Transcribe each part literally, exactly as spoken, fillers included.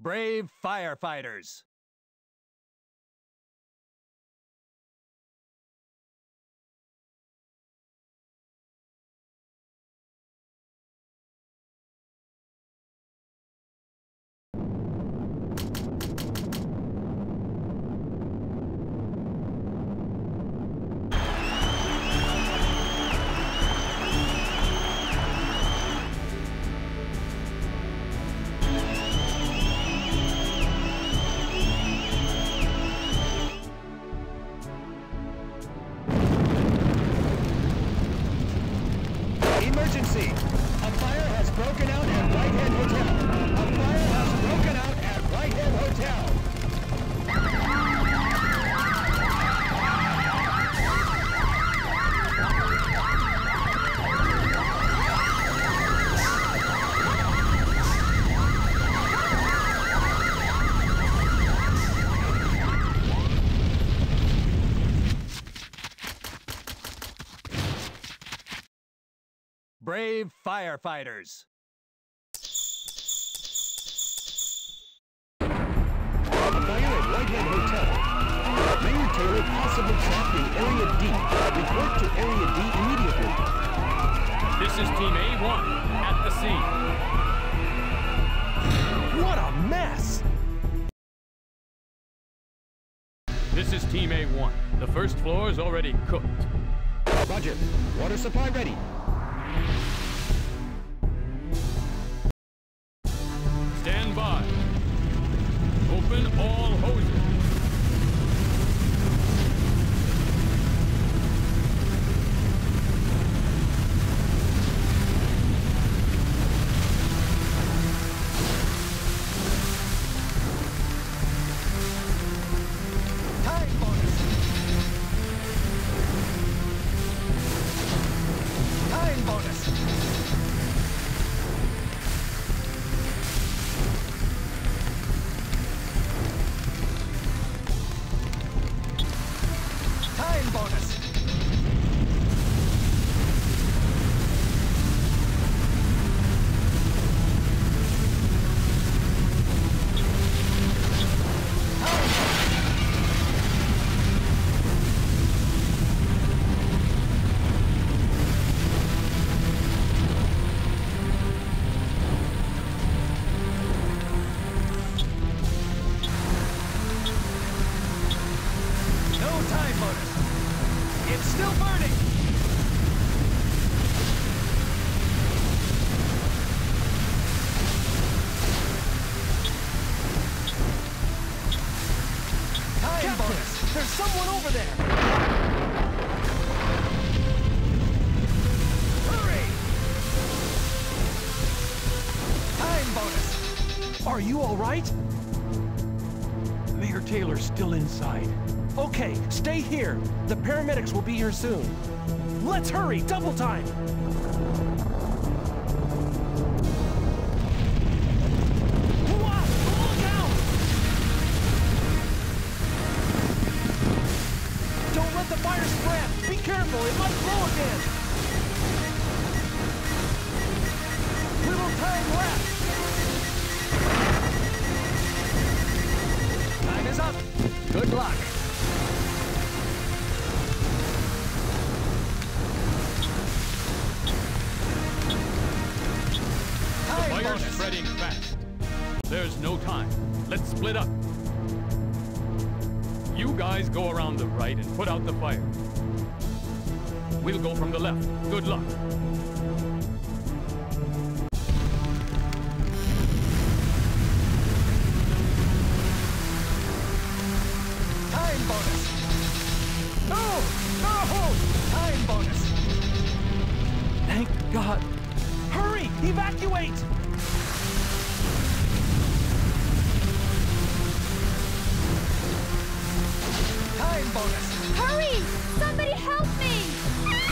Brave firefighters! Emergency! A fire has broken out at Whitehead Hotel! A fire has broken out at Whitehead Hotel! Brave firefighters! A fire at Whitehead Hotel. Mayor Taylor possibly trapped in Area D. Report to Area D immediately. This is Team A one at the scene. What a mess! This is Team A one. The first floor is already cooked. Roger. Water supply ready. Stand by. Open all hoses. It's still burning! Time bonus! There's someone over there! Hurry! Time bonus! Are you all right? Mayor Taylor's still inside. Okay, stay here. The paramedics will be here soon. Let's hurry, double time! Look out! Don't let the fire spread! Be careful, it might blow again! Little time left! Time is up! Good luck! Fire's spreading fast. There's no time. Let's split up. You guys go around the right and put out the fire. We'll go from the left. Good luck. Time bonus! No! No! Time bonus! Thank God! Hurry! Evacuate! Time bonus! Hurry! Somebody help me! Time bonus!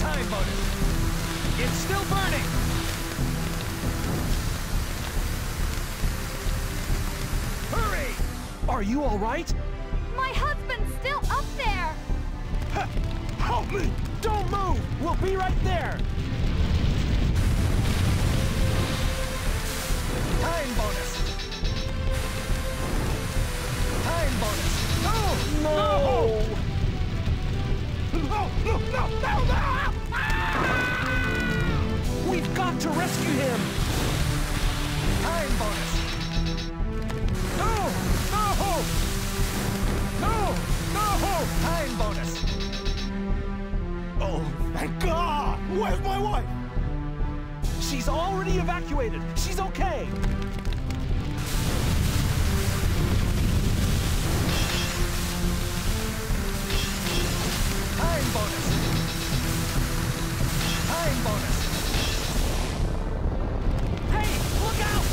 time motive. It's still burning. Hurry! Are you all right? My husband's still up there. Ha! Help me! Don't move! We'll be right there. Time bonus. Time bonus. No! No! No! No! No! No! No! Ah! We've got to rescue him. Time bonus. No! No! No! No! Time bonus. Oh, thank God! Where's my wife? She's already evacuated. She's okay. Time bonus. Time bonus. Hey, look out!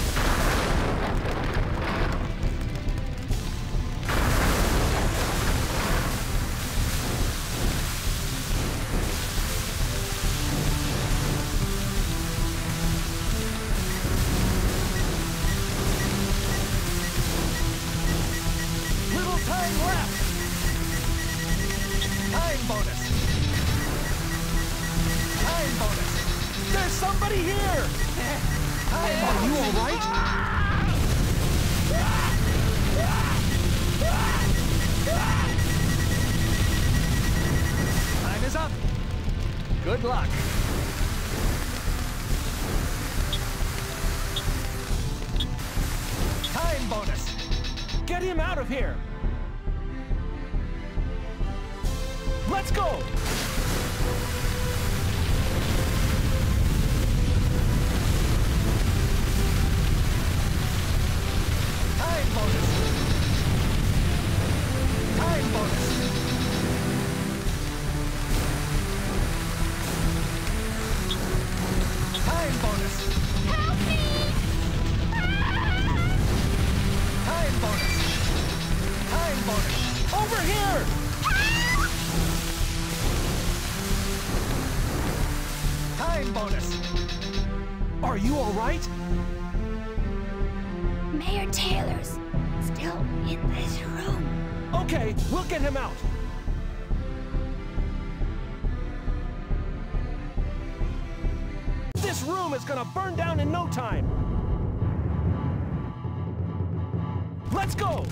Good luck. Time bonus. Get him out of here. Let's go. Time bonus. Time bonus. Time bonus. Help me! Ah! Time bonus. Time bonus. Over here! Ah! Time bonus. Are you all right? Mayor Taylor's still in this room. Okay, we'll get him out. This room is gonna burn down in no time. Let's go!